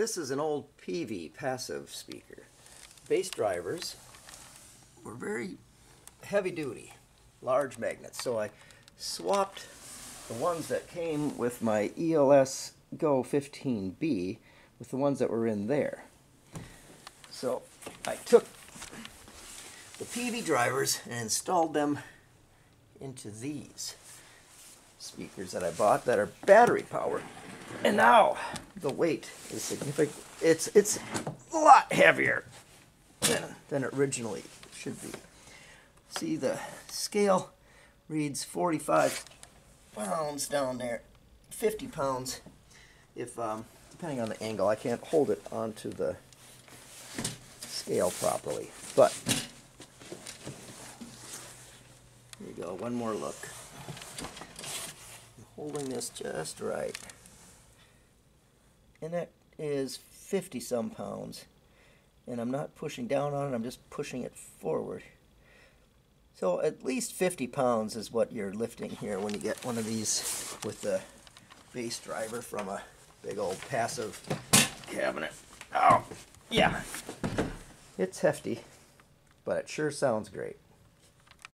This is an old Peavey passive speaker. Bass drivers were very heavy duty, large magnets. So I swapped the ones that came with my ELS Go 15B with the ones that were in there. So I took the Peavey drivers and installed them into these speakers that I bought that are battery powered. And now the weight is significant. It's a lot heavier than it originally should be. See, the scale reads 45 pounds down there, 50 pounds if depending on the angle. I can't hold it onto the scale properly, but here you go, one more look. I'm holding this just right, and that is 50 some pounds, and I'm not pushing down on it, I'm just pushing it forward. So at least 50 pounds is what you're lifting here when you get one of these with the bass driver from a big old passive cabinet. Oh yeah, it's hefty, but it sure sounds great.